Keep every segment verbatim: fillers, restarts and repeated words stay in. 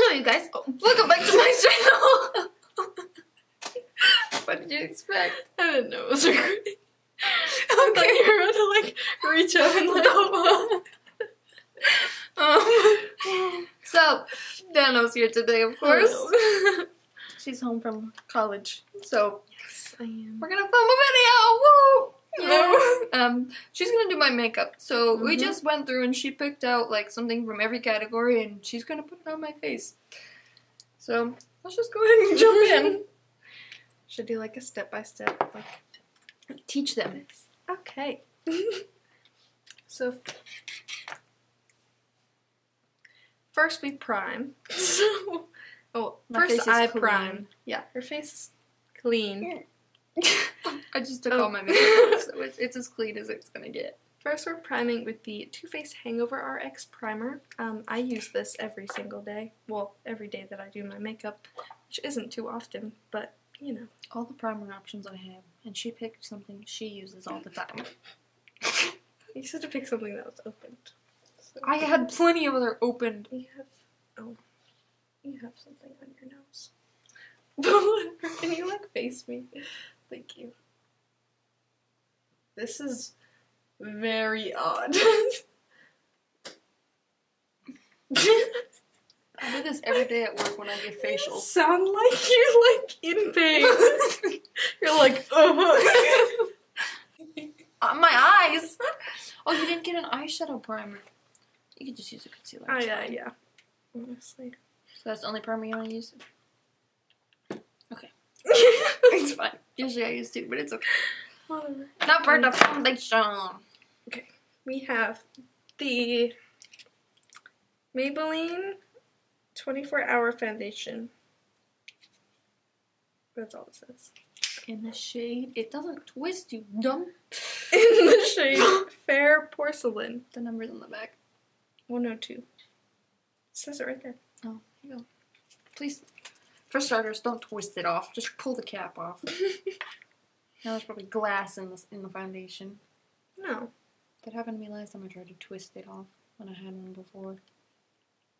Hello you guys, oh, welcome back to my channel. What did you expect? I didn't know it was recording. Okay. I thought you were about to like reach up and like um, so Dano's here today, of course. She's home from college, so yes, I am. We're gonna film a video. Woo! Yeah. Um, she's gonna do my makeup. So mm-hmm. we just went through and she picked out like something from every category, and she's gonna put it on my face. So let's just go ahead and jump in. Should do like a step by step, like teach them. Okay. So first we prime. So, oh, my first I prime. Clean. Yeah, her face is clean. Yeah. I just took oh. all my makeup off, so it's, it's as clean as it's gonna get. First, we're priming with the Too Faced Hangover R X Primer. Um, I use this every single day. Well, every day that I do my makeup, which isn't too often, but. You know, all the primer options I have, and she picked something she uses all the time. You said to pick something that was opened. So I had plenty of other opened. You have, oh, you have something on your nose. But can you like face me? Thank you. This is very odd. I do this every day at work when I get facials. You sound like you're like in pain. You're like, oh. uh, my eyes. Oh, you didn't get an eyeshadow primer. You could just use a concealer. Oh yeah, fine. Yeah. Honestly. So that's the only primer you want to use. Okay. It's fine. Usually I use two, but it's okay. Whatever. Not for the foundation. Okay. We have the Maybelline twenty-four hour foundation. That's all it says. In the shade, it doesn't twist, you dumb. In the shade Fair Porcelain. The number's on the back. one oh two. It says it right there. Oh, here you go. Please, for starters, don't twist it off. Just pull the cap off. Now there's probably glass in the, in the foundation. No. That happened to me last time I tried to twist it off when I had one before.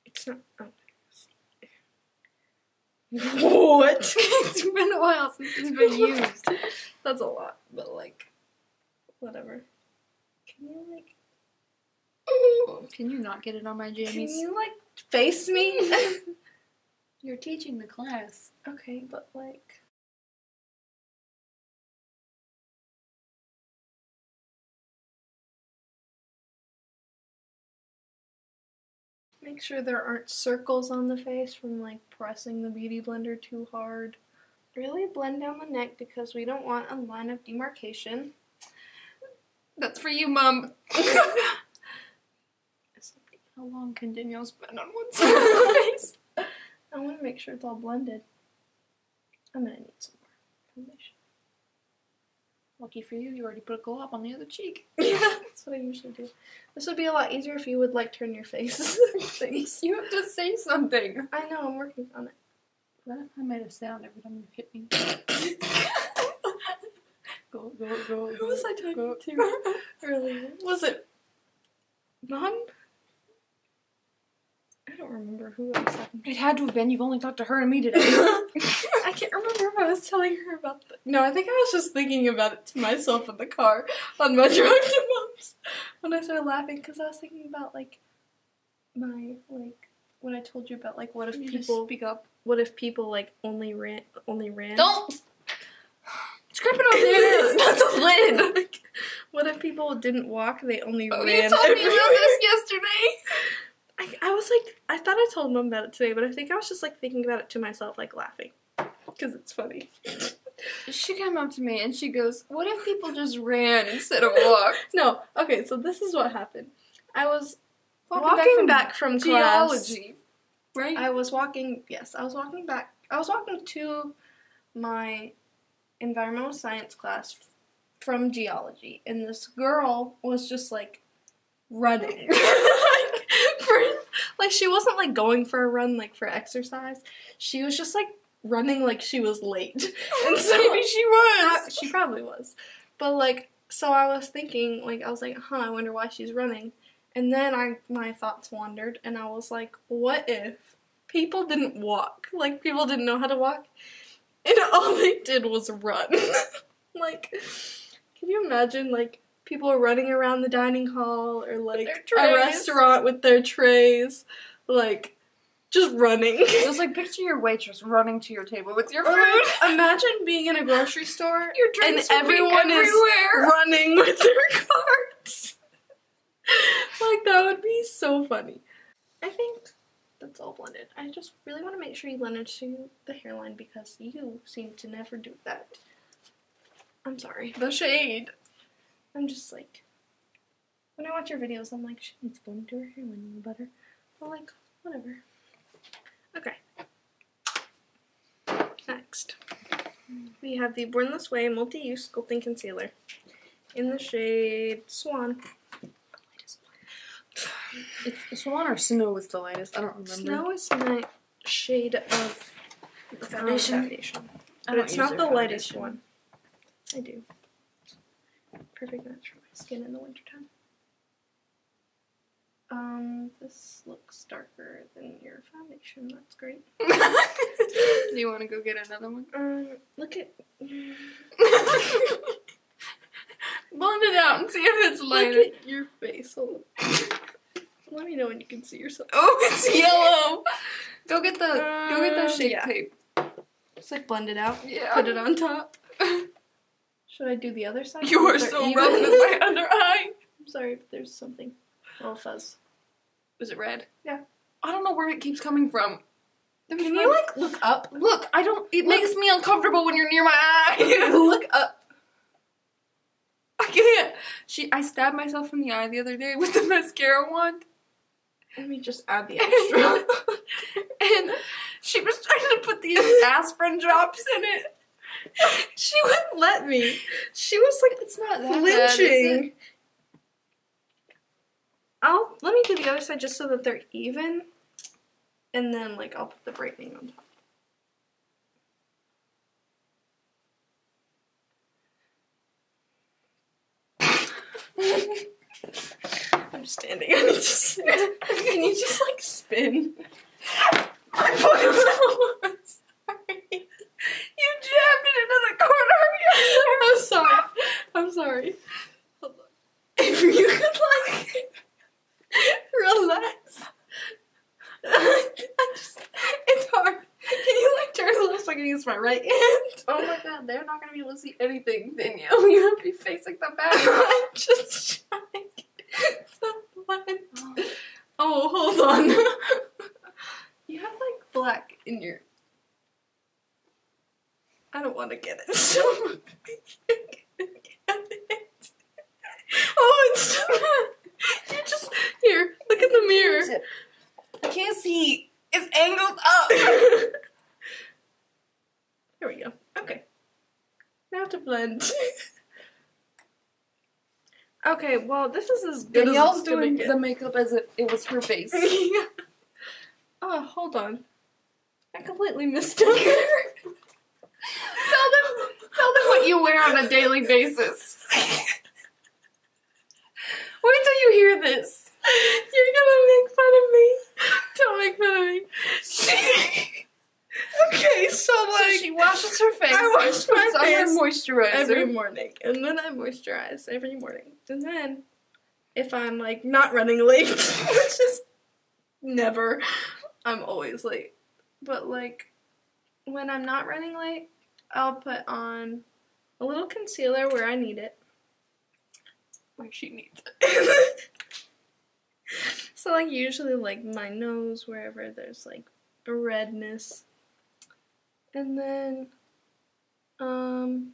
It's not... Oh. What? It's been a while since it's been used. That's a lot, but like, whatever. Can you like? Oh, can you not get it on my jammies? Can you like face me? You're teaching the class. Okay, but like. Make sure there aren't circles on the face from like pressing the beauty blender too hard. Really blend down the neck because we don't want a line of demarcation. That's for you, Mom. How long can Danielle spend on one side of the face? I want to make sure it's all blended. I'm gonna need some more foundation. Lucky for you, you already put a glow up on the other cheek. Yeah, that's what I usually do. This would be a lot easier if you would, like, turn your face. Thanks. You have to say something. I know, I'm working on it. What if I made a sound every time you hit me? Go, go, go, go. Who was I talking go, to earlier? Was it Mom? I don't remember who I was talking to. It had to have been. You've only talked to her and me today. I can't remember if I was telling her about the... No, I think I was just thinking about it to myself in the car on my drive to Mom's when I started laughing because I was thinking about, like, my, like, what I told you about, like, what if you people... speak up. What if people, like, only ran... only ran... Don't! Scrape it off there! That's a lid! Like, what if people didn't walk, they only oh, ran you told everywhere. Me about this yesterday! I, I was like, I thought I told Mom about it today, but I think I was just like thinking about it to myself, like laughing, because it's funny. She came up to me and she goes, what if people just ran instead of walked? No, okay, so this is what happened. I was walking, walking back from, back from geology, class. Right? I was walking, yes, I was walking back, I was walking to my environmental science class from geology, and this girl was just like running. Like, she wasn't, like, going for a run, like, for exercise. She was just, like, running like she was late. And so maybe she was. I, she probably was. But, like, so I was thinking, like, I was like, huh, I wonder why she's running. And then I my thoughts wandered, and I was like, what if people didn't walk. Like, people didn't know how to walk. And all they did was run. Like, can you imagine, like, people running around the dining hall or, like, a restaurant with their trays. Like, just running. It was like, picture your waitress running to your table with your food. Or imagine being in a grocery store and everyone is running with their carts. Like, that would be so funny. I think that's all blended. I just really want to make sure you blend into the hairline because you seem to never do that. I'm sorry. The shade. I'm just like, when I watch your videos, I'm like, she needs to blend into her hairline a little better. But like, whatever. Okay. Next, we have the Born This Way Multi-Use Sculpting Concealer in the shade Swan. It's Swan or Snow is the lightest. I don't remember. Snow is my shade of the foundation. Um, foundation. But it's not the foundation. lightest one. I do. Perfect match for my skin in the wintertime. Um, this looks darker than your foundation. That's great. Do you want to go get another one? Um, look at... Blend it out and see if it's lighter. Look at your face. Hold on. Let me know when you can see yourself. Oh, it's yellow. Go get the um, go get the shade yeah. tape. Just like blend it out. Yeah. Put it on top. Should I do the other side? You are so rough with my under eye. I'm sorry, but there's something. A little fuzz. Was it red? Yeah. I don't know where it keeps coming from. Can you one? like look up? Look, I don't. It look. makes me uncomfortable when you're near my eye. Look up. I can't. She. I stabbed myself in the eye the other day with the mascara wand. Let me just add the extra. And she was trying to put these aspirin drops in it. She wouldn't let me. She was like, "It's not that flinching." I'll let me do the other side just so that they're even, and then like I'll put the brightening on top. I'm standing. I need to stand. Can you just like spin? I put it sorry. You jabbed it into the corner of your hair. I'm sorry. I'm sorry. Hold on. If you could like relax. I just, it's hard. Can you like turn a little so I can use my right hand? Oh my god, they're not gonna be able to see anything, then you. You're gonna be facing the back. I'm just trying to blend. Oh. oh, hold on. You have like black in your. I don't want to get it. So it. Oh, it's just. You just here. Look at the mirror. I can't see. It's angled up. There we go. Okay. Now to blend. Okay. Well, this is as good Danielle's as it's doing gonna get. The makeup as if it was her face. Yeah. Oh, hold on. I completely missed it. Tell them, tell them what you wear on a daily basis. Wait till you hear this. You're gonna make fun of me. Don't make fun of me. She... Okay, so like... So she washes her face. I wash my face moisturizer. every morning. And then I moisturize every morning. And then, if I'm like not running late, which is never, I'm always late. But like, when I'm not running late, I'll put on a little concealer where I need it. Where she needs it. So like usually like my nose, wherever there's like the redness. And then um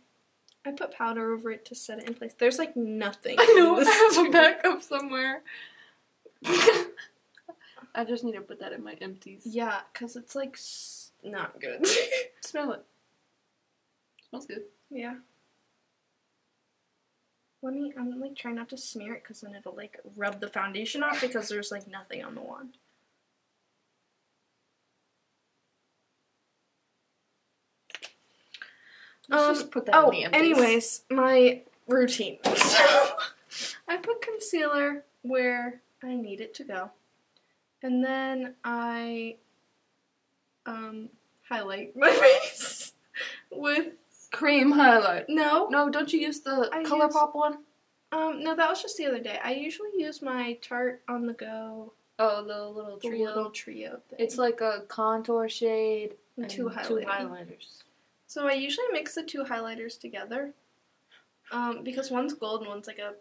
I put powder over it to set it in place. There's like nothing. I know I have a backup somewhere. I just need to put that in my empties. Yeah, because it's like s not good. Smell it. Smells good. Yeah. Let me, I'm like trying not to smear it because then it'll like rub the foundation off because there's like nothing on the wand. Let's um, just put that oh, in the empties. Anyways, my routine. So, I put concealer where I need it to go. And then I um, highlight my face with cream highlight. No. No, don't you use the I ColourPop use, one? Um, no, that was just the other day. I usually use my Tarte on the go. Oh, the little trio. The little trio thing. It's like a contour shade and, and two, two highlighters. So I usually mix the two highlighters together. Um, because one's gold and one's like a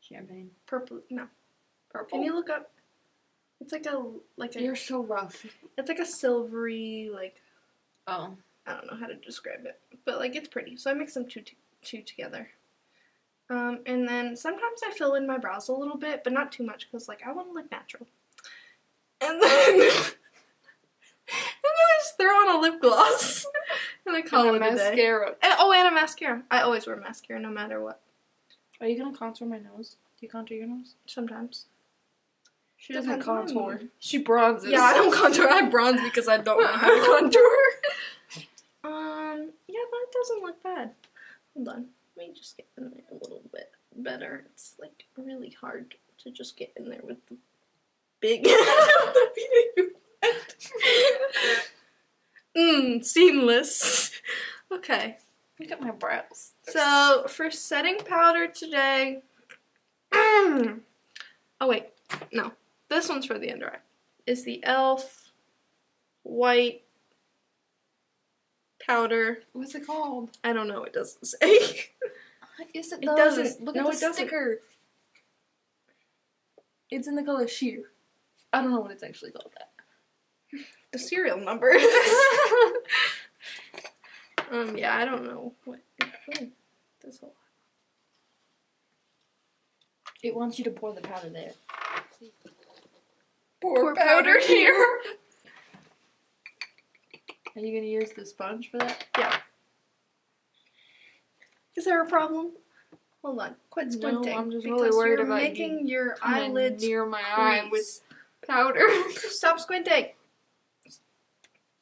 champagne. Purple. No. Purple. Can you look up? It's like a like a. You're so rough. It's like a silvery like. Oh. I don't know how to describe it, but like it's pretty. So I mix them two t two together. Um, and then sometimes I fill in my brows a little bit, but not too much because like I want to look natural. And then and then I just throw on a lip gloss. And I call and it a mascara. And, oh, and a mascara. I always wear mascara no matter what. Are you gonna contour my nose? Do you contour your nose? Sometimes. She doesn't Depends contour. She bronzes. Yeah, I don't contour. I bronze because I don't want to contour. um, yeah, that doesn't look bad. Hold on. Let me just get in there a little bit better. It's like really hard to just get in there with the big Mmm, seamless. Okay. Look at my brows. So, for setting powder today... oh, wait. No. This one's for the under eye. It's the E L F white powder. What's it called? I don't know. It doesn't say. Yes, it does. It doesn't. Look no, at the it sticker. Doesn't. It's in the color sheer. I don't know what it's actually called that. The serial number. um, yeah, I don't know what this whole. It wants you to pour the powder there. Pour, pour powder, powder here. Are you gonna use the sponge for that? Yeah. Is there a problem? Hold on. Quit squinting. No, I'm just really worried about making you your eyelids near my eyes with powder. Stop squinting.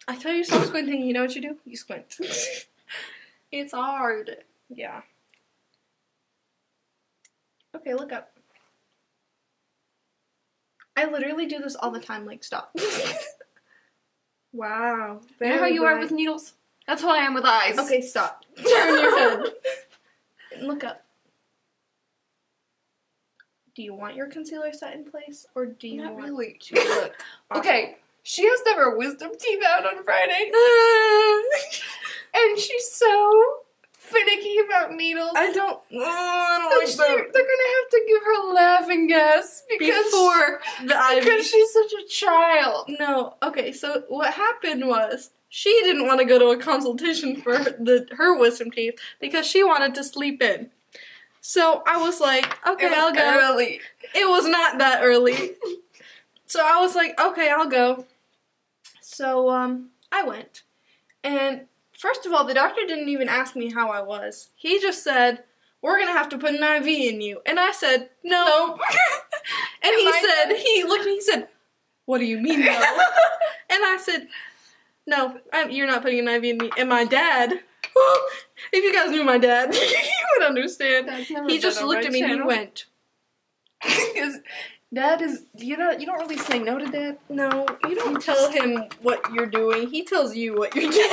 I tell you, stop squinting. You know what you do? You squint. It's hard. Yeah. Okay, look up. I literally do this all the time. Like, stop. Wow. You know how you are with needles? That's how I am with eyes. Okay, stop. Turn your head. Look up. Do you want your concealer set in place, or do you Not want really. to look? Okay. She has to have her wisdom teeth out on Friday. And she's so finicky about needles. I don't, uh, I don't like she, that. They're going to have to give her laughing gas because, Before the because she's such a child. No. Okay, so what happened was she didn't want to go to a consultation for the her wisdom teeth because she wanted to sleep in. So I was like, okay, I'll go. Early. It was not that early. So I was like, okay, I'll go. So, um, I went. And first of all, the doctor didn't even ask me how I was. He just said, we're going to have to put an I V in you. And I said, no. And he said, he looked at me, he said, what do you mean, no? And I said, no, I'm, you're not putting an I V in me. And my dad, well, if you guys knew my dad, you would understand. He just looked at me and he went. Because... Dad is, you know, you don't really say no to Dad. No, you don't tell him what you're doing. He tells you what you're doing.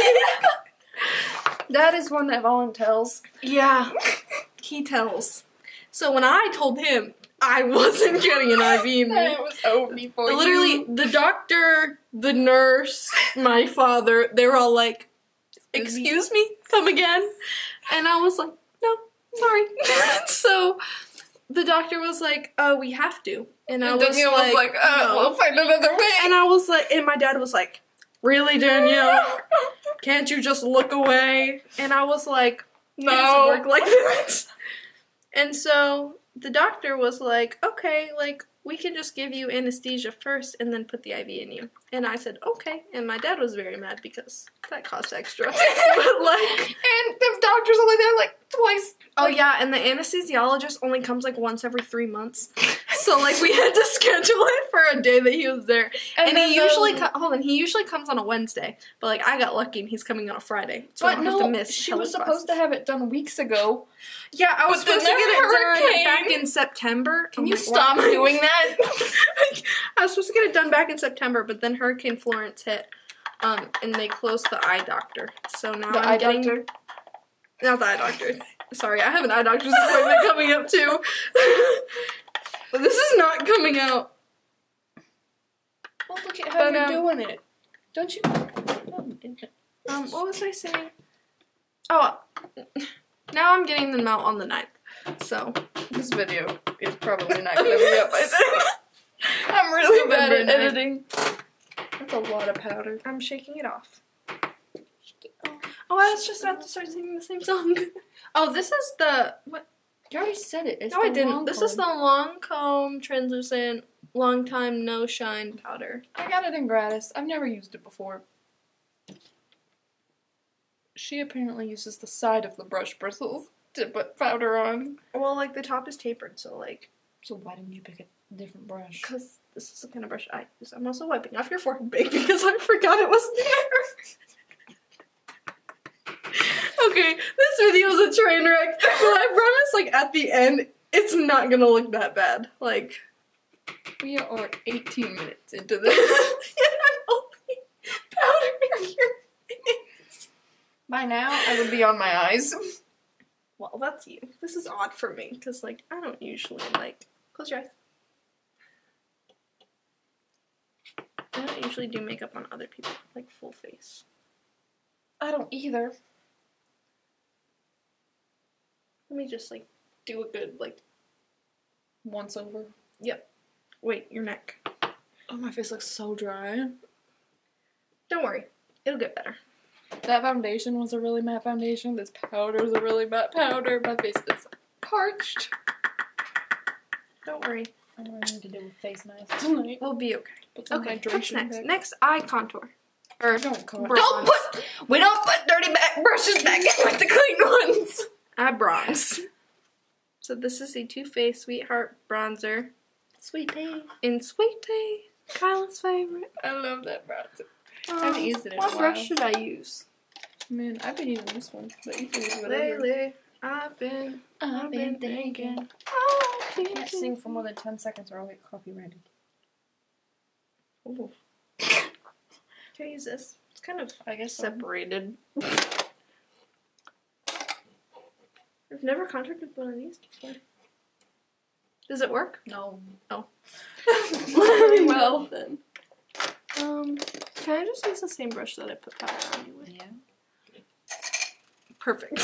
Dad is one that voluntells. Yeah, he tells. So when I told him I wasn't getting an I V in me, it was over before you. Literally, the doctor, the nurse, my father, they were all like, excuse me, come again? And I was like, no, sorry. So... The doctor was like, "Oh, we have to," and, and I was Danielle like, was like oh, no. "We'll find another way." And I was like, and my dad was like, "Really, Danielle? Can't you just look away?" And I was like, "No, it doesn't work like that." And so the doctor was like, "Okay, like we can just give you anesthesia first, and then put the I V in you." And I said, "Okay." And my dad was very mad because that costs extra. But like, and the doctor's only there like twice. Oh, like, yeah, and the anesthesiologist only comes, like, once every three months. So, like, we had to schedule it for a day that he was there. And, and he usually, co hold on, he usually comes on a Wednesday. But, like, I got lucky and he's coming on a Friday. So but I don't no, have to miss she was supposed process. to have it done weeks ago. Yeah, I was supposed to get it done back in September. Can oh you stop God. doing that? I was supposed to get it done back in September, but then Hurricane Florence hit. Um, and they closed the eye doctor. So now the I'm eye getting... Doctor? Not the eye doctor. Sorry, I have an eye doctor's appointment coming up too. But this is not coming out. Well, look at how but, you're um, doing it. Don't you... Um, what was I saying? Oh, now I'm getting them out on the ninth. So, this video is probably not going to be up by then. I'm really bad at editing. That's a lot of powder. I'm shaking it off. Oh, I was just about to start singing the same song. Oh, this is the... What? You already said it. It's no, I didn't. This is the Lancome Translucent Long Time No Shine Powder. I got it in gratis. I've never used it before. She apparently uses the side of the brush bristles to put powder on. Well, like, the top is tapered, so, like... So why didn't you pick a different brush? Because this is the kind of brush I use. I'm also wiping off your forehead, babe, because I forgot it was there. Okay, this video is a train wreck, but I promise, like, at the end, it's not gonna look that bad. Like, we are eighteen minutes into this. And I'm only powdering your face. By now, I would be on my eyes. Well, that's you. This is odd for me, because, like, I don't usually, like, close your eyes. I don't usually do makeup on other people, like, full face. I don't either. Let me just, like, do a good, like, once over. Yep. Wait, your neck. Oh, my face looks so dry. Don't worry. It'll get better. That foundation was a really matte foundation. This powder is a really matte powder. My face is parched. Don't worry. I'm going to do a face mask tonight. We'll be okay. Okay, what's next? Back. Next, eye contour. Or don't contour. Don't put, we don't put dirty back brushes back in with the clean ones. I bronze. So this is the Too Faced Sweetheart Bronzer. Sweet Tea. In Sweet Tea. Kyla's favorite. I love that bronzer. Um, I haven't used it in a while. What brush should I use? Man, I've been using this one. But you can use whatever. Lately, I've been, I've, I've been, been thinking. thinking. Oh, I can't sing for more than ten seconds or I'll get copyrighted. Ooh. Can I use this? It's kind of, I guess, separated. I've never contoured with one of these before. Does it work? No. Oh. Well, then. Um, can I just use the same brush that I put powder on you with? Yeah. Perfect.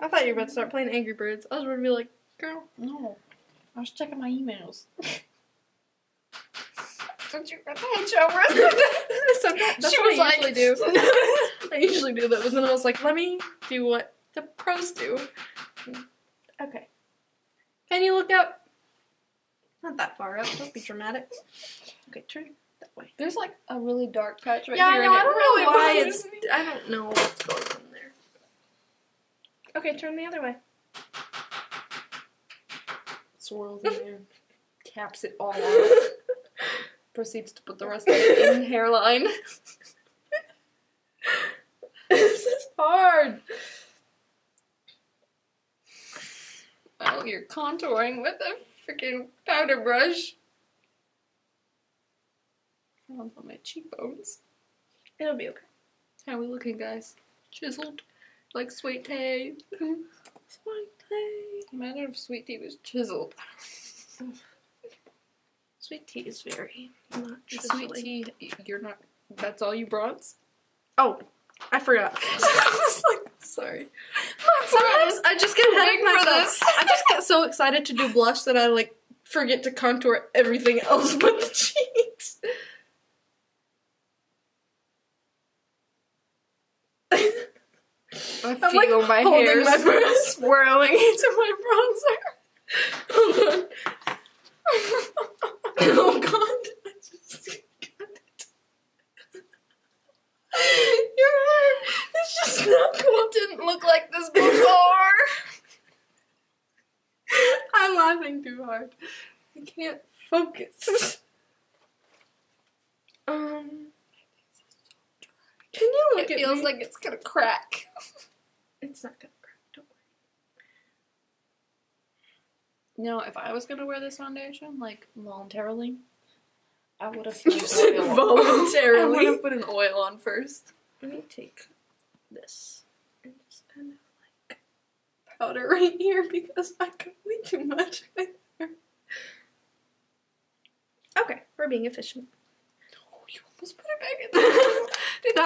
I thought you were about to start playing Angry Birds. I was going to be like, girl. No. I was checking my emails. Don't you grab my shower? That's she what was I like, usually do. I usually do that, but then I was like, let me do what the pros do. Okay. Can you look up? Not that far up. Don't be dramatic. Okay, turn that way. There's like a really dark patch right yeah, here. Yeah, I know. I don't really know why it's. Me. I don't know what's going on there. Okay, turn the other way. Swirls in there. Caps it all off. Proceeds to put the rest of it in hairline. This is hard. Well, you're contouring with a freaking powder brush. I don't want my cheekbones. It'll be okay. How are we looking, guys? Chiseled? Like Sweet Tea. Sweet Tea. I wonder if Sweet Tea was chiseled. Sweet Tea is very not chiseled. Sweet Tea, you're not. That's all you bronze? Oh. I forgot. I was like, sorry. Sometimes I just get headed for this. I just get so excited to do blush that I like forget to contour everything else but the cheeks. I feel I'm like my hair my breath, swirling into my bronzer. Hold on. Oh God! I just got it. Your hair is just not cool. It didn't look like this before. I'm laughing too hard. I can't focus. Um, can you look at me? It feels like it's gonna crack. It's not gonna crack. Don't worry. No, if I was gonna wear this foundation, like voluntarily, I would have put an oil voluntarily. On. I would have put an oil on first. Let me take this and just kind of like powder right here because I got way too much right there. Okay, we're being efficient. No, you almost put it back in there.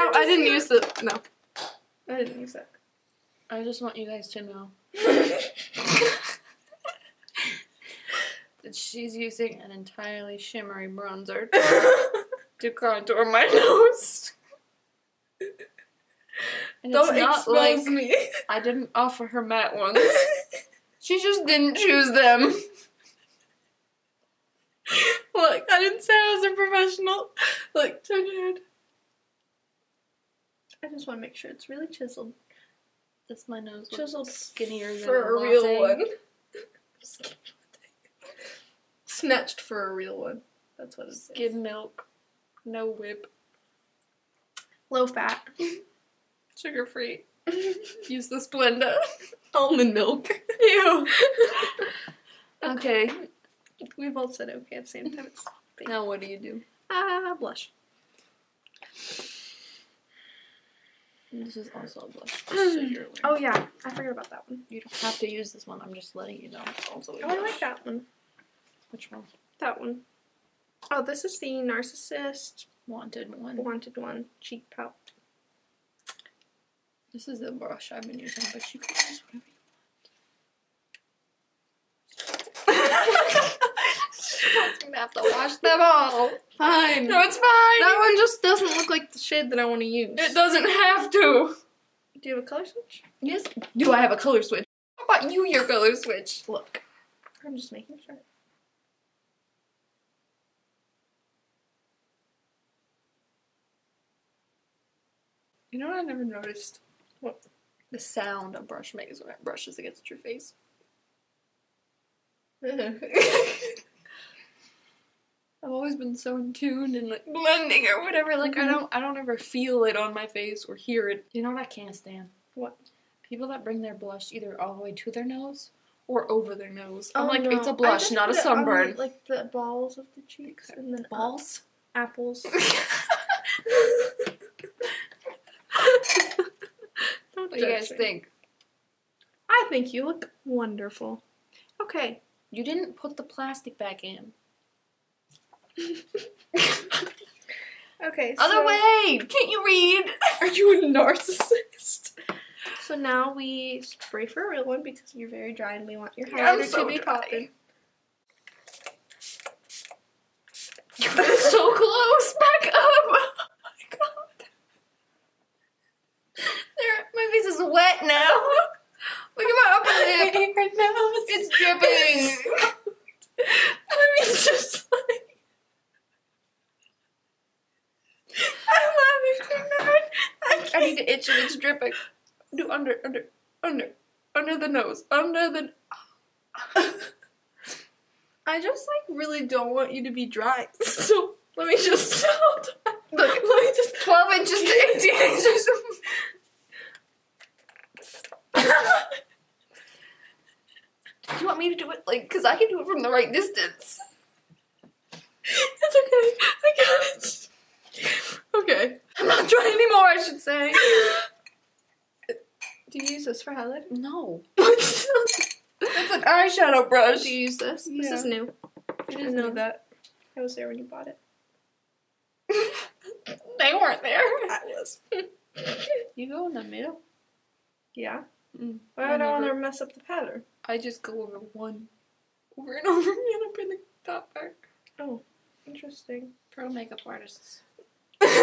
No, I didn't use the. No, I didn't use that. I just want you guys to know that she's using an entirely shimmery bronzer to contour my nose. And Don't it's not expose like me. I didn't offer her matte ones. She just didn't choose them. Look, I didn't say I was a professional. Look, turn your head. I just want to make sure it's really chiseled. That's my nose. Chiseled skinnier than for a, a real one. Snatched for a real one. That's what it is. Skim milk, no whip. Low fat. Sugar free. Use the Splenda. Almond milk. Ew. Okay. We both said okay at the same time. It's now what do you do? Ah, uh, blush. This is also a blush. Mm. So you're aware. Oh yeah, I forgot about that one. You don't have to use this one. I'm just letting you know. It's also a blush. Oh, I like that one. Which one? That one. Oh, this is the Narcissist Wanted One. Wanted One Cheek Pout. This is the brush I've been using, but you can use whatever you want. I'm gonna have to wash them all. Fine. No, it's fine. That one just doesn't look like the shade that I want to use. It doesn't have to. Do you have a color switch? Yes. Do I have a color switch? How about you, your color switch? Look. I'm just making sure. You know what I never noticed? What? The sound a brush makes when it brushes against your face. I've always been so in tune and like blending or whatever. Like mm-hmm. I don't, I don't ever feel it on my face or hear it. You know what I can't stand? What? People that bring their blush either all the way to their nose or over their nose. Oh, I'm like, no. It's a blush, not a sunburn. On, like the balls of the cheeks and then balls, up. Apples. Don't what do you guys me. Think? I think you look wonderful. Okay, you didn't put the plastic back in. Okay, so other way! Can't you read? Are you a narcissist? So now we spray for a real one because you're very dry and we want your highlighter so to be popping. You're so close! Back up! Oh my god! There, my face is wet now! Look at my upper lip! Right now. It's dripping! Let me just like... I love it too much. I, I need to itch and it's dripping. Do under, under, under, under the nose, under the. Oh. I just like really don't want you to be dry. So let me just hold on. Look, let me just twelve inches to eighteen inches. Do you want me to do it like? Cause I can do it from the right distance. It's okay. I got it. Okay. I'm not dry anymore, I should say. Do you use this for highlight? No. It's an eyeshadow brush. Do you use this? Yeah. This is new. I didn't know that. I was there when you bought it. They weren't there. I was. You go in the middle? Yeah. Mm. Well, I, I don't want to mess up the pattern. I just go over one. Over and over again up in the top back. Oh, interesting. Pro makeup artists.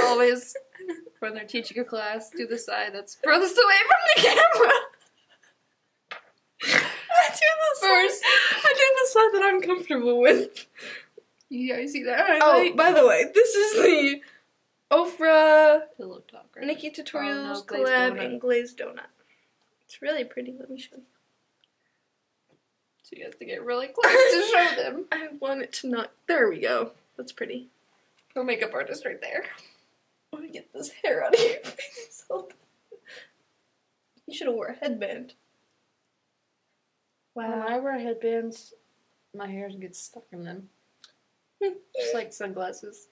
Always, when they're teaching a class, do the side that's furthest away from the camera. I do the first. Side. I do the side that I'm comfortable with. You guys see that? Highlight? Oh, by the way, this is the Ofra Pillow Talk, right? Nikki Tutorials oh, no, collab donut. And glazed donut. It's really pretty. Let me show you. So you have to get really close to show them. I want it to not. There we go. That's pretty. Pro makeup artist right there. I'm gonna get this hair out of your face. You should have wore a headband. Wow. When I wear headbands, my hair gets stuck in them. Just like sunglasses.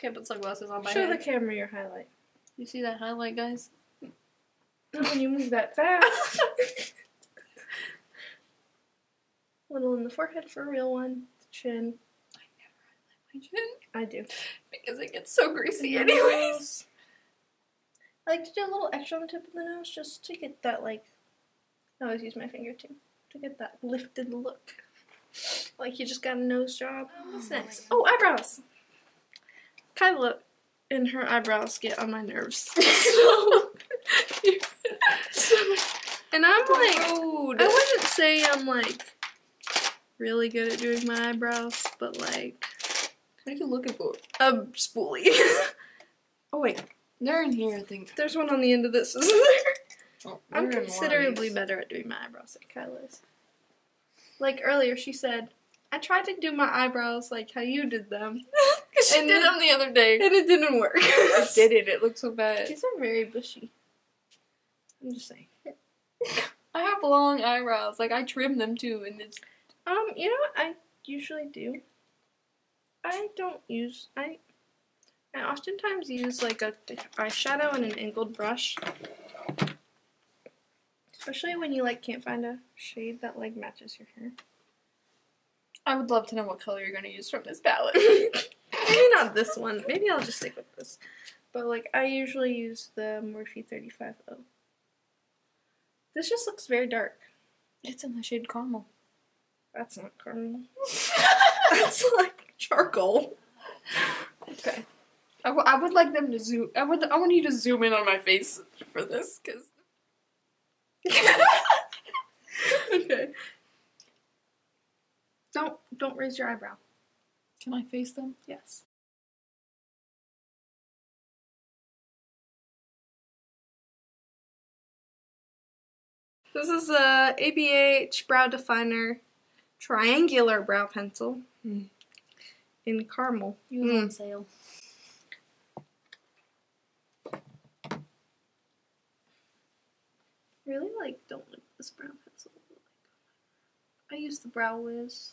Can't put sunglasses on my Show head. Show the camera your highlight. You see that highlight, guys? Not when you move that fast. A little in the forehead for a real one. Chin. I never highlight my chin. I do. Because it gets so greasy anyways. I like to do a little extra on the tip of the nose just to get that, like, I always use my finger too, to get that lifted look. Like you just got a nose job. Oh, what's next? Oh, eyebrows! Kyla and her eyebrows get on my nerves. so, so, and I'm like, rude. I wouldn't say I'm like really good at doing my eyebrows, but like. What are you looking for? A spoolie. Oh, wait. They're in here, I think. There's one on the end of this, isn't there? Oh, I'm considerably better at doing my eyebrows than Kyla is. Like earlier, she said, I tried to do my eyebrows like how you did them. Because she and did them the other day. And it didn't work. I did it. It looked so bad. These are very bushy. I'm just saying. I have long eyebrows. Like, I trim them, too. And it's... Um, you know what I usually do? I don't use... I I oftentimes use, like, a eyeshadow and an angled brush. Especially when you, like, can't find a shade that, like, matches your hair. I would love to know what color you're going to use from this palette. Maybe not this one. Maybe I'll just stick with this. But, like, I usually use the Morphe thirty-five oh. This just looks very dark. It's in the shade caramel. That's not caramel. That's, like, charcoal. Okay. I, w I would like them to zoom. I, would, I want you to zoom in on my face for this, because... Okay. Don't don't raise your eyebrow. Can I face them? Yes. This is a A B H brow definer triangular brow pencil mm. in caramel. You mm. on sale. Really like don't like this brow pencil. I use the Brow Wiz.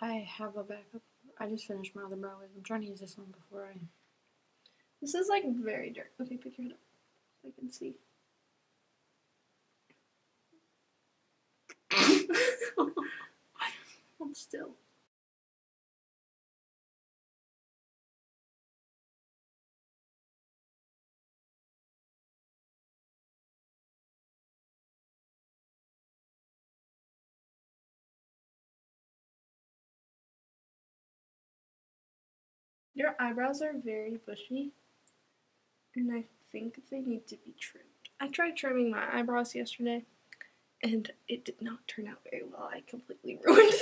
I have a backup. I just finished my other Brow Wiz. I'm trying to use this one before I. This is like very dark. Okay, pick your head up so I can see. Hold still. Your eyebrows are very bushy, and I think they need to be trimmed. I tried trimming my eyebrows yesterday, and it did not turn out very well. I completely ruined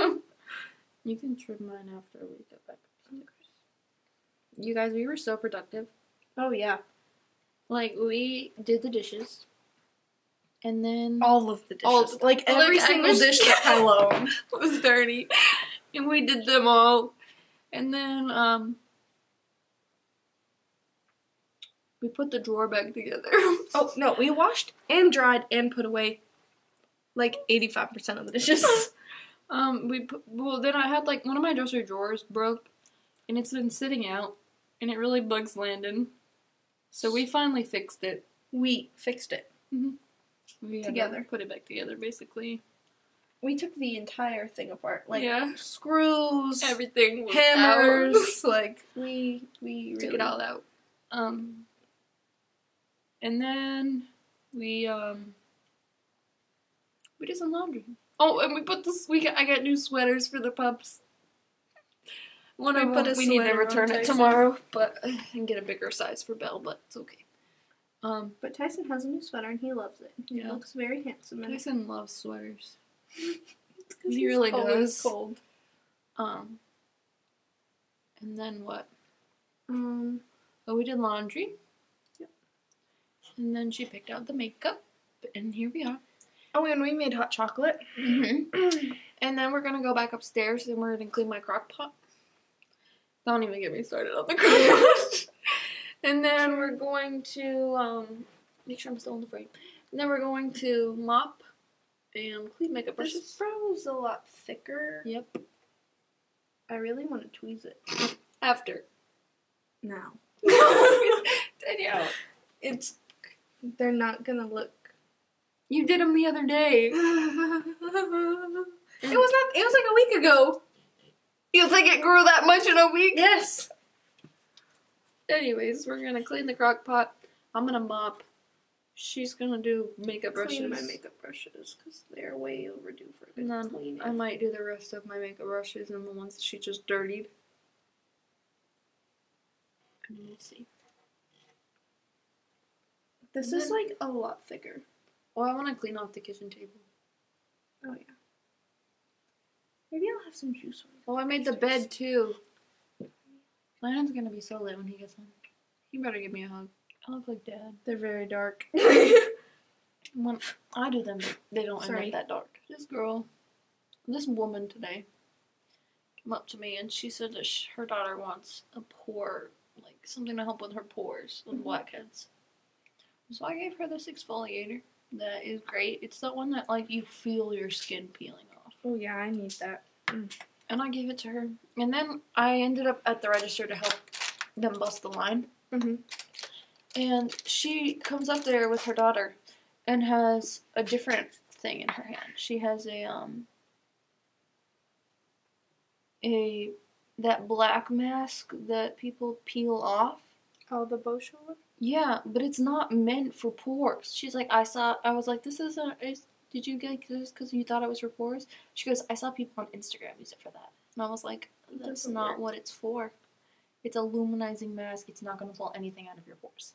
them. You can trim mine after we get back upstairs. You guys, we were so productive. Oh, yeah. Like, we did the dishes, and then... All of the dishes. All, like, every like, single dish that I owned was dirty, and we did them all. And then, um, we put the drawer back together. Oh, no, we washed and dried and put away, like, eighty-five percent of the dishes. um, we put, well, then I had, like, one of my dresser drawers broke, and it's been sitting out, and it really bugs Landon. So we finally fixed it. We fixed it. Mm-hmm. We together. Put it back together, basically. We took the entire thing apart, like yeah. screws, everything, hammers. Ours. Like we we really took it all out. Um, and then we um we did some laundry. Oh, and we put this. We got, I got new sweaters for the pups. One we of put them a we need to return it tomorrow, but and get a bigger size for Belle, but it's okay. Um, but Tyson has a new sweater and he loves it. He yeah. looks very handsome. Tyson it. loves sweaters. He really does. Cold. Um. And then what? Um. Oh, we did laundry. Yep. And then she picked out the makeup, and here we are. Oh, and we made hot chocolate. Mm-hmm. And then we're gonna go back upstairs, and we're gonna clean my crock pot. Don't even get me started on the crock pot. And then we're going to um make sure I'm still in the frame. And then we're going to mop. And clean makeup brushes. This brow is a lot thicker. Yep. I really want to tweeze it. After. Now. Danielle. It's, they're not gonna look. You did them the other day. It was not, it was like a week ago. You think it grew that much in a week? Yes. Anyways, we're gonna clean the crock pot. I'm gonna mop. She's gonna do makeup brushes. Clean my makeup brushes because they're way overdue for a good cleaning. I might do the rest of my makeup brushes and the ones that she just dirtied. And we'll see. This is like a lot thicker. Well, I want to clean off the kitchen table. Oh yeah. Maybe I'll have some juice. Oh, I made the bed too. Landon's gonna be so lit when he gets home. You better give me a hug. I look like Dad. They're very dark. When I do them, they don't end up that dark. This girl, this woman today, came up to me and she said that she, her daughter wants a pore, like something to help with her pores and mm-hmm. blackheads. So I gave her this exfoliator that is great. It's the one that like you feel your skin peeling off. Oh yeah, I need that. Mm. And I gave it to her. And then I ended up at the register to help them bust the line. Mm-hmm. And she comes up there with her daughter and has a different thing in her hand. She has a, um, a, that black mask that people peel off. Oh, the Bosho one? Yeah, but it's not meant for pores. She's like, I saw, I was like, this is a, is, did you get this because you thought it was for pores? She goes, I saw people on Instagram use it for that. And I was like, that's not what it's for. It's a luminizing mask. It's not going to pull anything out of your pores.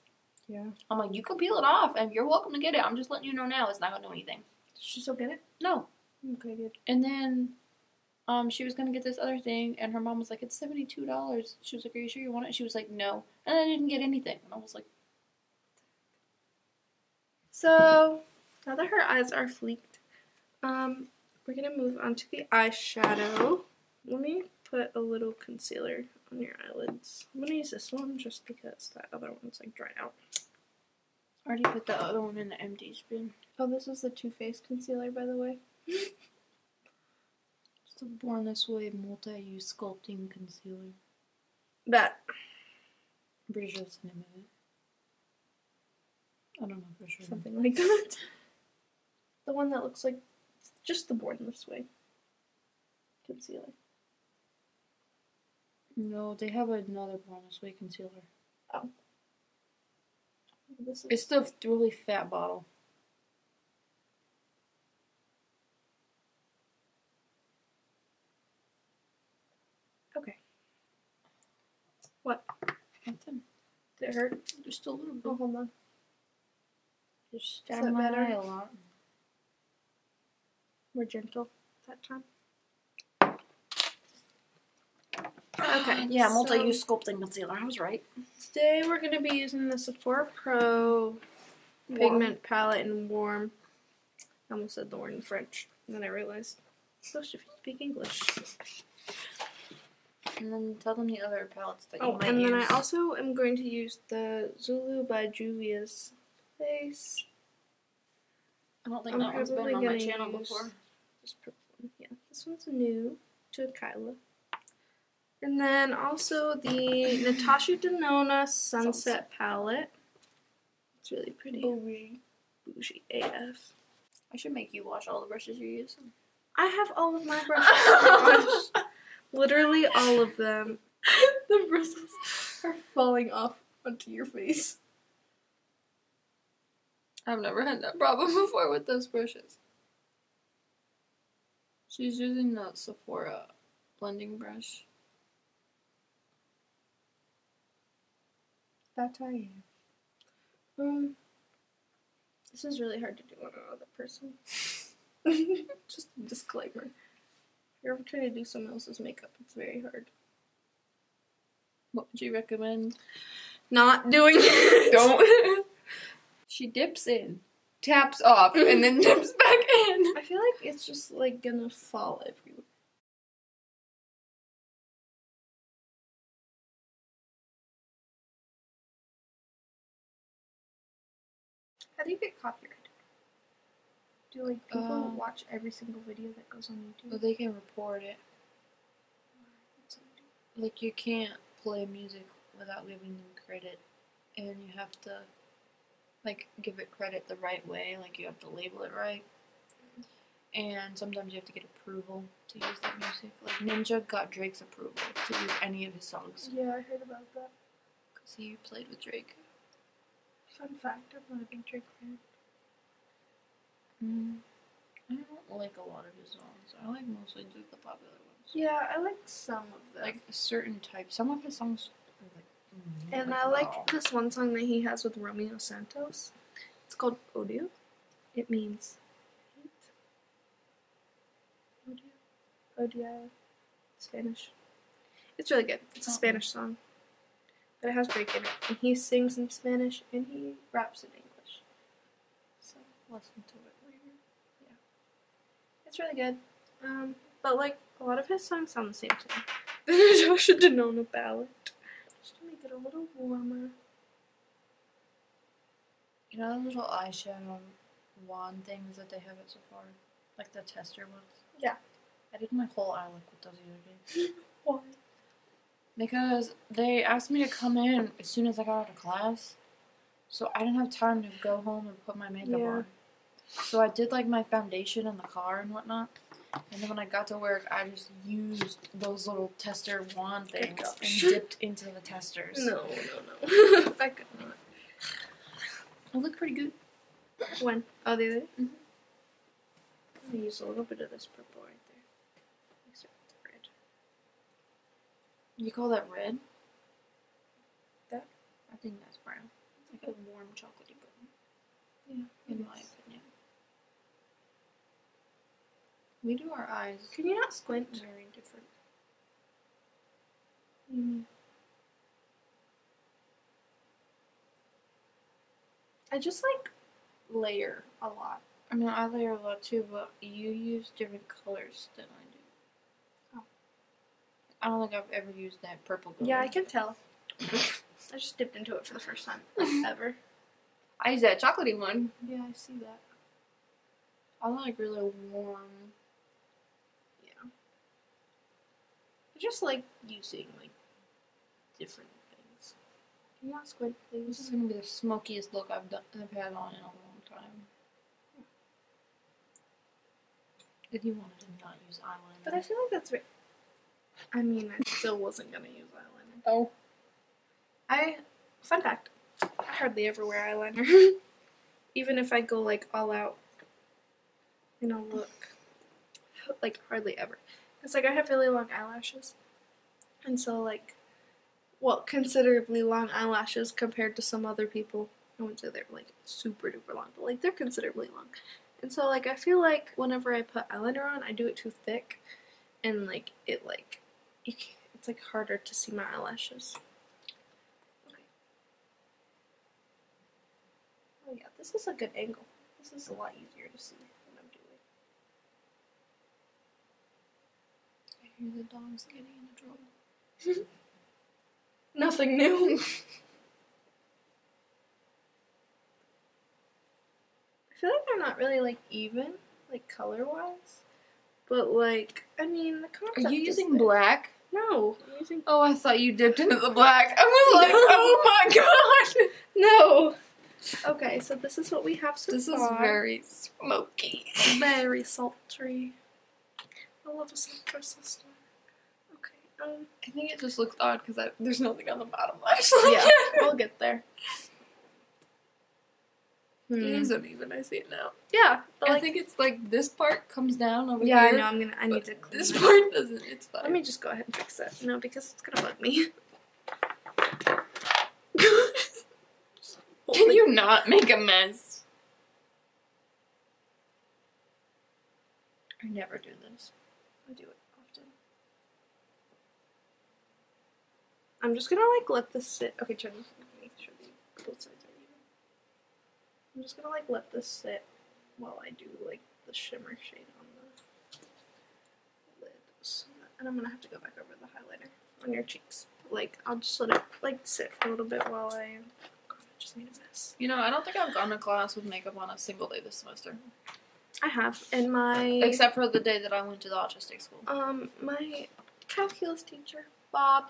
Yeah. I'm like, you can peel it off and you're welcome to get it. I'm just letting you know now it's not going to do anything. Did she still get it? No. Okay, good. And then um, she was going to get this other thing and her mom was like, it's seventy-two dollars. She was like, are you sure you want it? She was like, no. And I didn't get anything. And I was like. So, now that her eyes are fleeked, um, we're going to move on to the eyeshadow. Let me put a little concealer on your eyelids. I'm gonna use this one just because that other one's like dried out. I already put the other one in the empty spoon. Oh, this is the Too Faced concealer, by the way. It's the Born This Way Multi-Use Sculpting Concealer. That. I'm pretty sure that's the name of it. I don't know for sure. Something like that. The one that looks like just the Born This Way concealer. No, they have another Born This Way concealer. Oh. This is it's the really fat bottle. Okay. What? Nothing. Did it hurt? Just a little bit. Oh, hold on. Just stab my eye a lot. More gentle that time. Okay, yeah, multi-use so, sculpting concealer. I was right. Today we're going to be using the Sephora Pro Pigment Palette in Warm. I almost said the word in French, and then I realized I'm supposed to speak English. And then tell them the other palettes that you oh, might and use. And then I also am going to use the Zulu by Juvia's Face. I don't think I'm that one's been on my channel before. This purple one, yeah. This one's new to Kyla. And then also the Natasha Denona Sunset Palette. It's really pretty. Bougie. Bougie A F. I should make you wash all the brushes you're using. I have all of my brushes. Literally all of them. The bristles are falling off onto your face. I've never had that problem before with those brushes. She's using the Sephora blending brush. That I am. Um, this is really hard to do on another person. Just a disclaimer. If you're ever trying to do someone else's makeup, it's very hard. What would you recommend? Not doing it. Don't. She dips in, taps off, and then dips back in. I feel like it's just like gonna fall everywhere. How do you get copyrighted? Do like people uh, watch every single video that goes on YouTube? Well, they can report it. like you can't play music without giving them credit, and you have to like give it credit the right way, like you have to label it right, and sometimes you have to get approval to use that music. Like Ninja got Drake's approval to use any of his songs. Yeah, I heard about that. Because he played with Drake. Fun fact, I'm not a big Drake fan. Mm. I don't like a lot of his songs. I like mostly just the popular ones. Yeah, I like some of them. Like a certain type. Some of his songs are like... Mm, and like, I like wow. this one song that he has with Romeo Santos. It's called Odio. It means... Hate. Odio. Odio. Spanish. It's really good. It's a Spanish song. But it has Drake in it. And he sings in Spanish and he raps in English. So, listen to it. It's really good, um, but like a lot of his songs sound the same to me. The Natasha Denona palette, just to make it a little warmer. You know the little eyeshadow wand things that they have at Sephora, like the tester ones. Yeah, I did my whole eye look with those the other day. Why? Because they asked me to come in as soon as I got out of class, so I didn't have time to go home and put my makeup yeah. on. So I did like my foundation in the car and whatnot, and then when I got to work, I just used those little tester wand things and dipped into the testers. No, no, no. I could not. I look pretty good. When? Oh, they did? Mm-hmm. I'm gonna use a little bit of this purple right there. Except the red. You call that red? That? I think that's brown. It's like a warm chocolatey brown. Yeah, in my opinion. We do our eyes. Can you not squint? Very different. Mm. I just like layer a lot. I mean, I layer a lot too, but you use different colors than I do. Oh. I don't think I've ever used that purple color. Yeah, I can tell. I just dipped into it for the first time ever. I used that chocolatey one. Yeah, I see that. I like really warm. Just like using like different things. Can you not squint, please? This is gonna be the smokiest look I've done I've had on in a long time. If you wanted to not use eyeliner, but I feel like that's right. I mean, I still wasn't gonna use eyeliner. Oh, I fun fact, I hardly ever wear eyeliner, even if I go like all out in a look, like hardly ever. It's like I have really long eyelashes, and so like, well, considerably long eyelashes compared to some other people. I wouldn't say they're like super duper long, but like they're considerably long. And so like I feel like whenever I put eyeliner on, I do it too thick, and like it like, it's like harder to see my eyelashes. Okay. Oh yeah, this is a good angle. This is a lot easier to see. The dog's getting into trouble. Nothing new. I feel like they're not really like even, like color wise. But like, I mean, the concept. Are you using black? No. I'm using oh, I thought you dipped into the black. I was like, oh my god, no. Okay, so this is what we have so this far. This is very smoky, very sultry. I love a sultry sister. Okay, um... I think it just looks odd because there's nothing on the bottom lash line. Yeah, we'll get there. Hmm. It is uneven, I see it now. Yeah, but I like, think it's like this part comes down over yeah, here. Yeah, I know, I'm gonna, I need to clean this it. Part doesn't, it's fine. Let me just go ahead and fix it. No, because it's gonna bug me. Can you not make a mess? I never do this. I do it often. I'm just gonna like let this sit. Okay, turn this. Make sure both sides are even. I'm just gonna like let this sit while I do like the shimmer shade on the lid. So that, and I'm gonna have to go back over the highlighter on your cheeks. Like I'll just let it like sit for a little bit while I. God, I just made a mess. You know, I don't think I've gone to class with makeup on a single day this semester. I have, and my... Except for the day that I went to the autistic school. Um, my calculus teacher Bob.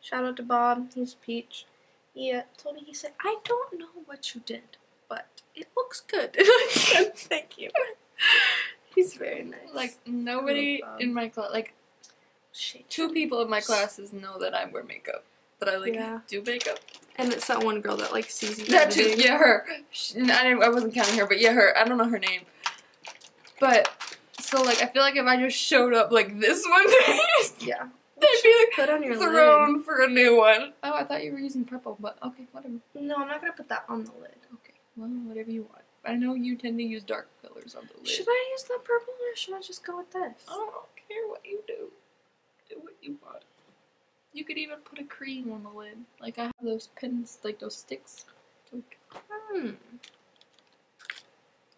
Shout out to Bob. He's a peach. He uh, told me, he said, I don't know what you did, but it looks good. And I said, thank you. He's very nice. Like, nobody in my class, like, Shit. two people in my classes know that I wear makeup. That I, like, yeah. do makeup. And it's that one girl that, like, sees you. That too, yeah, her. She, I, didn't, I wasn't counting her, but yeah, her. I don't know her name. But, so, like, I feel like if I just showed up, like, this one day. yeah. They'd be like, put on your thrown lid. For a new one. Oh, I thought you were using purple, but okay, whatever. No, I'm not gonna put that on the lid. Okay, well, whatever you want. I know you tend to use dark colors on the lid. Should I use the purple or should I just go with this? I don't care what you do. Do what you want. You could even put a cream on the lid. Like I have those pins, like those sticks. Like, hmm.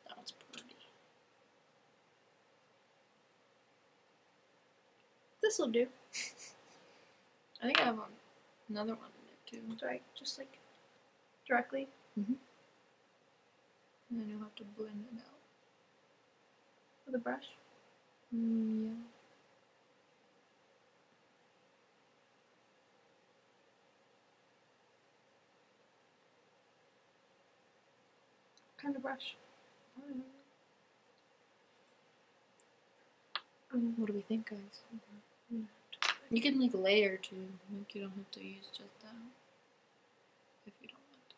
That was pretty. This'll do. I think I have one, another one in it too. Do I just like directly? Mm-hmm. And then you'll have to blend it out. With a brush? Mm, yeah. What kind of brush? I don't know. Um, what do we think, guys? Okay. Mm. You can like layer too, like you don't have to use just that if you don't want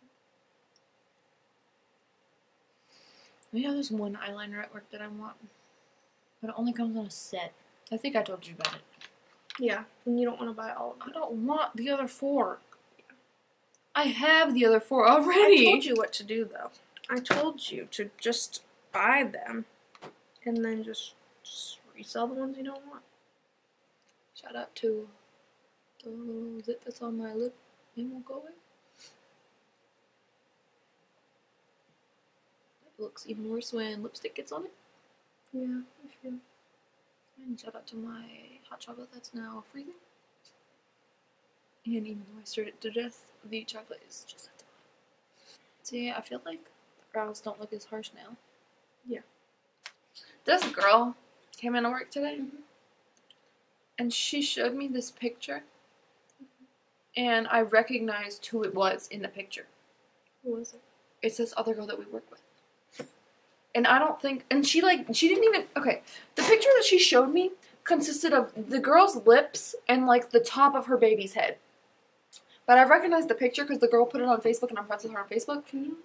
to. We have this one eyeliner at work that I want, but it only comes on a set. I think I told you about it. Yeah, and you don't want to buy all of them. I don't want the other four. Yeah. I have the other four already. I told you what to do though. I told you to just buy them and then just, just resell the ones you don't want. Shout out to the little zip that's on my lip. It won't go away. It looks even worse when lipstick gets on it. Yeah, I feel. And shout out to my hot chocolate that's now freezing. And even though I stirred it to death, the chocolate is just at the bottom. So yeah, I feel like the brows don't look as harsh now. Yeah. This girl came into work today. Mm-hmm. And she showed me this picture, mm-hmm. and I recognized who it was in the picture. Who was it? It's this other girl that we work with. And I don't think, and she like, she didn't even, okay, the picture that she showed me consisted of the girl's lips and like the top of her baby's head. But I recognized the picture because the girl put it on Facebook and I'm friends with her on Facebook. Can you?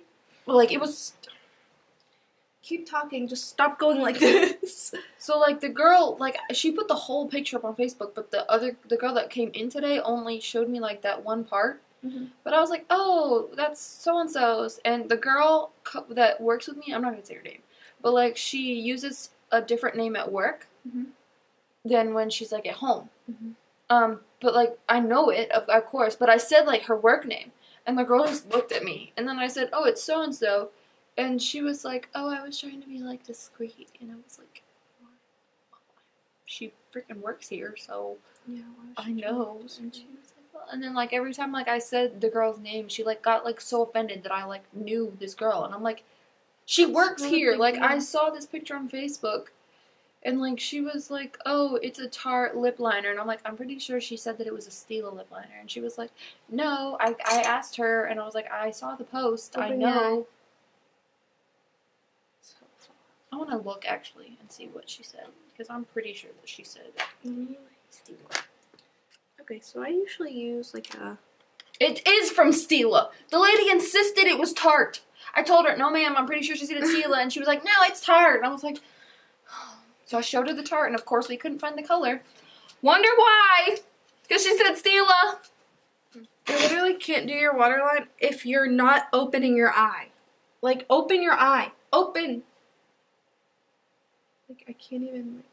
Well, like it was... Keep talking, just stop going like this. So like the girl, like she put the whole picture up on Facebook, but the other, the girl that came in today only showed me like that one part. Mm-hmm. But I was like, oh, that's so-and-so's. And the girl co that works with me, I'm not gonna say her name, but like she uses a different name at work mm-hmm. than when she's like at home. Mm-hmm. Um, but like I know it, of, of course, but I said like her work name and the girl just looked at me and then I said, oh, it's so-and-so. And she was like, oh, I was trying to be, like, discreet. And I was like, why? She freaking works here, so yeah, I know. And she was like, well. And then, like, every time, like, I said the girl's name, she, like, got, like, so offended that I, like, knew this girl. And I'm like, she works here. Like, I saw this picture on Facebook. And, like, she was like, oh, it's a Tarte lip liner. And I'm like, I'm pretty sure she said that it was a Stila lip liner. And she was like, no, I, I asked her. And I was like, I saw the post. I know. I want to look, actually, and see what she said, because I'm pretty sure that she said mm-hmm. Stila. Okay, so I usually use, like, a... It is from Stila! The lady insisted it was Tarte! I told her, no, ma'am, I'm pretty sure she said it's Stila, and she was like, no, it's Tarte! And I was like... So I showed her the Tarte, and of course we couldn't find the color. Wonder why! Because she said Stila! You literally can't do your waterline if you're not opening your eye. Like, open your eye. Open! Like, I can't even,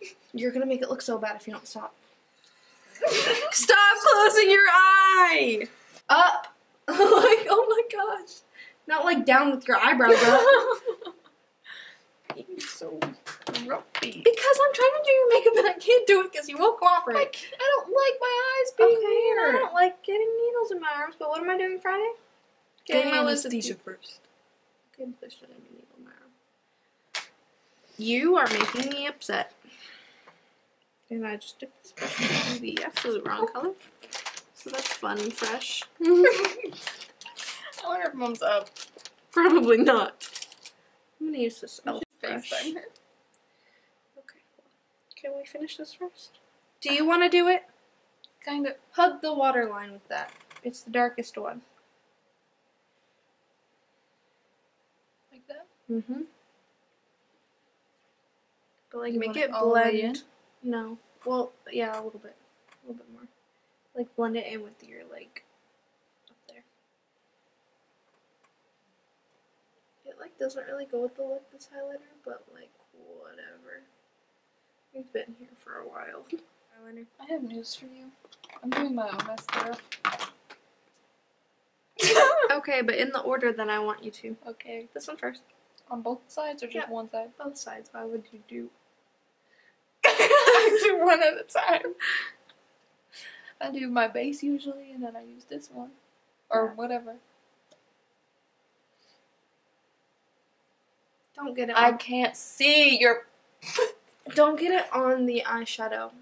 like, you're gonna make it look so bad if you don't stop. Stop closing your eye! Up! Like, oh my gosh. Not, like, down with your eyebrows up. You're so grumpy. Because I'm trying to do your makeup and I can't do it because you won't cooperate. I, I don't like my eyes being okay, weird. I don't like getting needles in my arms, but what am I doing Friday? Getting my anesthesia first. Okay, there's no needle in my arm. You are making me upset. And I just dipped this brush in the absolute wrong color. So that's fun and fresh. I wonder if Mom's up. Probably not. I'm gonna use this E L F brush. Okay, can we finish this first? Do you want to do it? Kind of hug the waterline with that. It's the darkest one. Like that? Mm-hmm. But like you make it blend. No. Well, yeah, a little bit. A little bit more. Like blend it in with your like up there. It like doesn't really go with the look, this highlighter, but like whatever. We've been here for a while. I have news for you. I'm doing my own mascara. Okay, but in the order that I want you to. Okay. This one first. On both sides or just yeah. one side? Both sides. Why would you do? I do one at a time. I do my base usually and then I use this one. Or yeah. whatever. Don't get it on. I can't see your... Don't get it on the eyeshadow.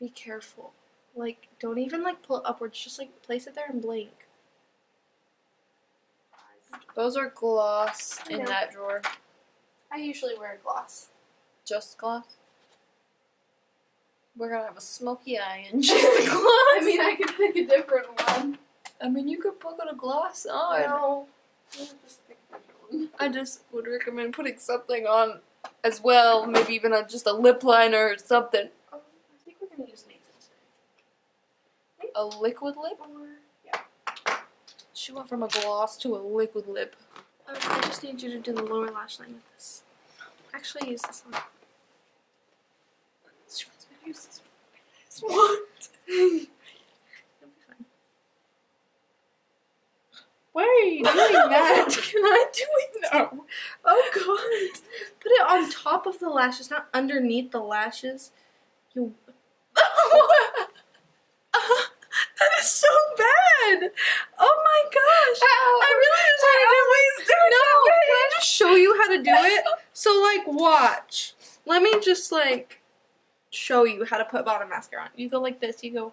Be careful. Like, don't even like pull it upwards. Just like place it there and blink. Those are gloss in that drawer. I usually wear gloss. Just gloss? We're gonna have a smoky eye and just gloss. I mean, I could pick a different one. I mean, you could put a gloss on. No. I just would recommend putting something on as well. Maybe even a, just a lip liner or something. Um, I think we're gonna use an accent. A liquid lip? Or she went from a gloss to a liquid lip. Oh, I just need you to do the lower lash line with this. Actually, use this one. She wants me to use this one. What? It'll be fine. Why are you doing that? Can I do it? No. Oh, God. Put it on top of the lashes, not underneath the lashes. You. That is so bad! Oh my gosh! Ow. I really just wanted to waste doing no, that. No, can I just show you how to do it? So like, watch. Let me just like show you how to put bottom mascara on. You go like this. You go.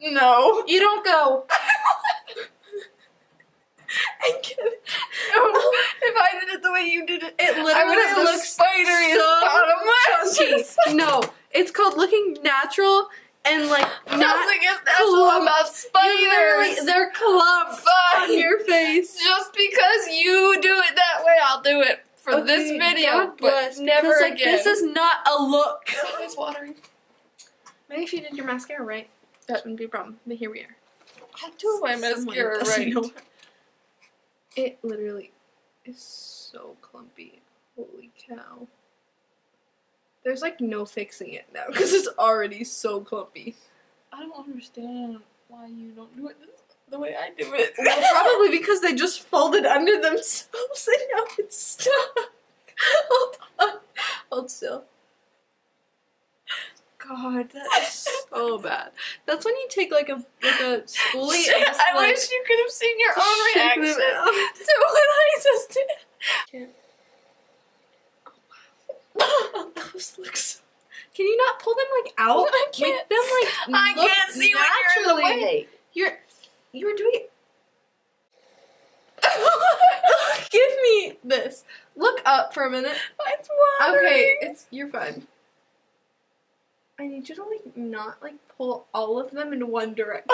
No, you don't go. I can't. No. If I did it the way you did it, it literally looks spidery as bottom lashes. No, it's called looking natural. And like nothing is natural about spiders. They're clumped on your face. Just because you do it that way, I'll do it for okay, this video, God bless, but never because, like, again. This is not a look. It's watering. Maybe if you did your mascara right, that wouldn't be a problem. But here we are. I do my mascara right. Know. It literally is so clumpy. Holy cow. There's like no fixing it now because it's already so clumpy. I don't understand why you don't do it the way I do it. Well, probably because they just folded under themselves and now it's stuck. Hold on. Hold still. God, that is so bad. That's when you take like a like a spoolie. Shit, and just, I like, wish you could have seen your own reaction to what I just did. Yeah. Those looks. Can you not pull them like out? I can't. Make them like. I can't see when you're in the way. You're, you're doing. Give me this. Look up for a minute. It's watering. Okay, it's you're fine. I need you to like not like pull all of them in one direction.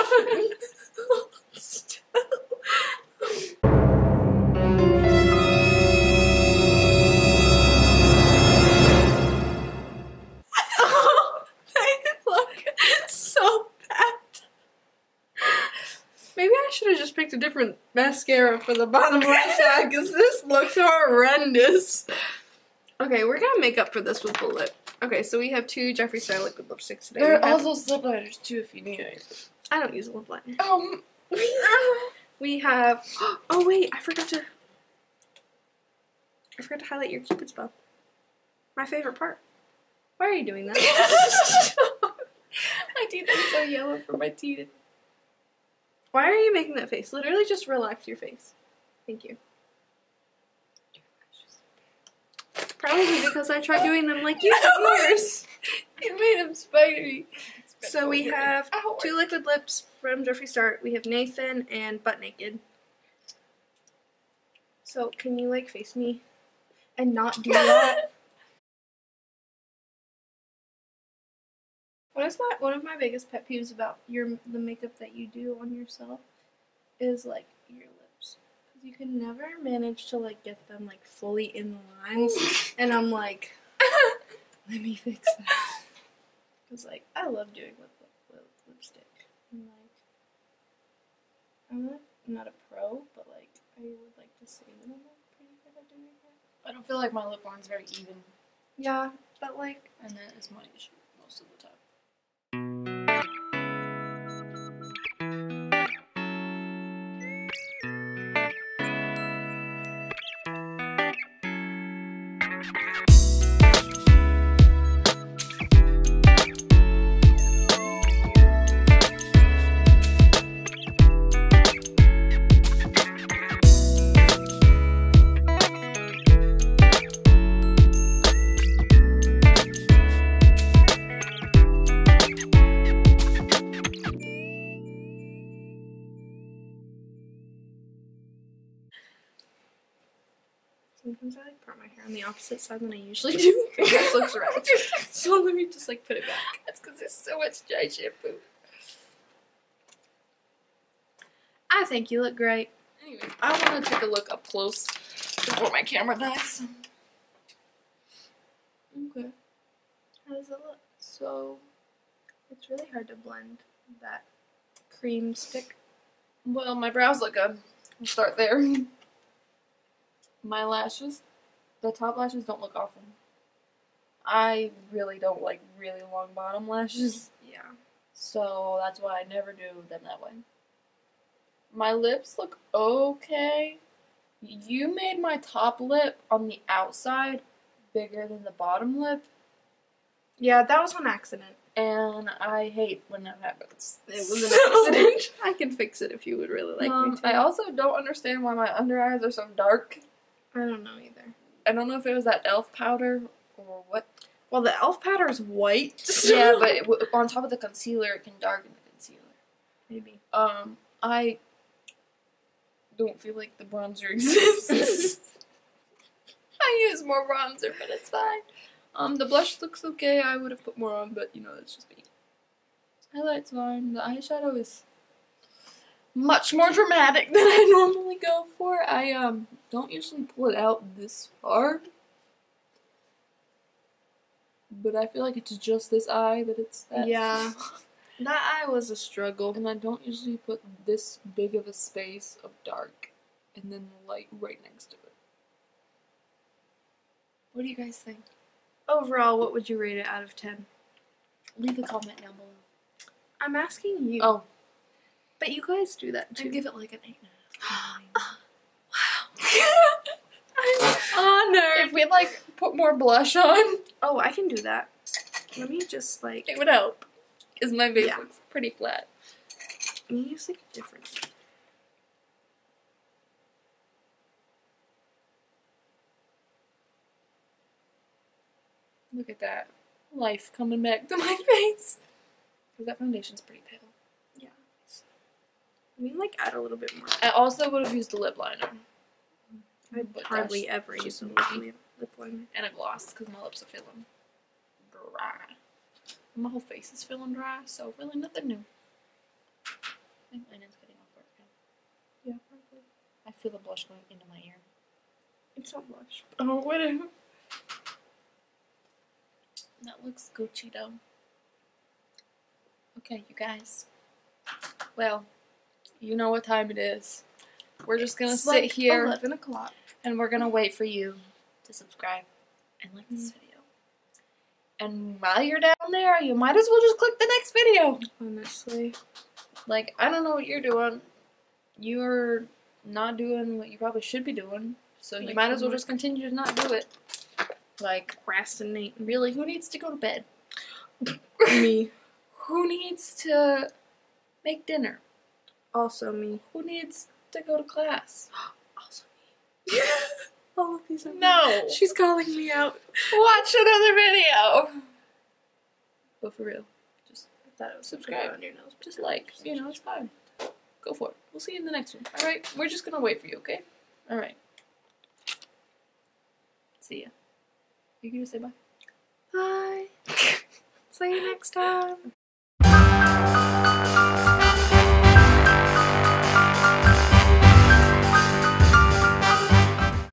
A different mascara for the bottom lash line because this looks horrendous. Okay, we're gonna make up for this with the lip. Okay, so we have two Jeffree Star liquid lipsticks today. There are also lip liners too if you need it. I don't use a lip liner. Um, we have. Oh wait, I forgot to. I forgot to highlight your Cupid's bow. My favorite part. Why are you doing that? My teeth are so yellow from my teeth. Why are you making that face? Literally just relax your face. Thank you. Probably because I tried doing them like you do yours. It made him spidery. So we have Ow. two liquid lips from Jeffree Star. We have Nathan and Butt Naked. So can you like face me and not do that? What is my, one of my biggest pet peeves about your the makeup that you do on yourself is like your lips. You can never manage to like get them like fully in the lines, and I'm like, let me fix that. Cause like I love doing lip, lip, lip lipstick. I'm like, I'm not, I'm not a pro, but like I would like to say that I'm not pretty good at doing that. I don't feel like my lip line's very even. Yeah, but like, and that is my issue most of the time. Sometimes I like part my hair on the opposite side than I usually do. It just looks right. So let me just like put it back. That's because there's so much dry shampoo. I think you look great. Anyway, I want to take a look up close before my camera dies. Okay. How does it look? So it's really hard to blend that cream stick. Well, my brows look good. We'll start there. My lashes, the top lashes don't look often. I really don't like really long bottom lashes. Yeah. So that's why I never do them that way. My lips look okay. You made my top lip on the outside bigger than the bottom lip. Yeah, that was an accident. And I hate when that happens. It was an accident. I can fix it if you would really like um, me to. I also don't understand why my under eyes are so dark. I don't know either. I don't know if it was that E L F powder or what. Well, the E L F powder is white. Yeah, but it w on top of the concealer, it can darken the concealer. Maybe. Um, I don't feel like the bronzer exists. I use more bronzer, but it's fine. Um, the blush looks okay. I would have put more on, but you know, that's just me. Highlight's fine. The eyeshadow is much more dramatic than I normally go for. I um don't usually pull it out this far, but I feel like it's just this eye that it's that. Yeah, that eye was a struggle, and I don't usually put this big of a space of dark and then light right next to it. What do you guys think? Overall, what would you rate it out of ten? Leave a comment down below. I'm asking you. Oh. But you guys do that too. I give it like an eight and a half. Wow. I'm honored. If we like put more blush on. Oh, I can do that. Let me just like. It would help. Because my base yeah. looks pretty flat. Let me use like a different one. Look at that. Life coming back to my face. Because that foundation's pretty pale. Yeah. I mean, like, add a little bit more. I also would have used the lip liner. I hardly ever use the lip liner. And a gloss, because my lips are feeling dry. My whole face is feeling dry, so really nothing new. I think my name's cutting off right now. Yeah, probably. I feel the blush going into my ear. It's not blush. Oh, whatever. That looks Gucci though. Okay, you guys. Well, you know what time it is. We're just gonna it's sit like here eleven o'clock, and we're gonna wait for you to subscribe and like this mm. video. And while you're down there, you might as well just click the next video. Honestly, like I don't know what you're doing. You're not doing what you probably should be doing, so like, you might as well just continue to not do it. Like, procrastinate. Really, who needs to go to bed? Me. Who needs to make dinner? Also me. Who needs to go to class? Also me. All of these are No! She's calling me out. Watch another video! But for real, just thought it was subscribe on your nose. Just like, you know, it's fine. Go for it. We'll see you in the next one. All right, we're just gonna wait for you, okay? All right. See ya. You gonna say bye? Bye. See you next time.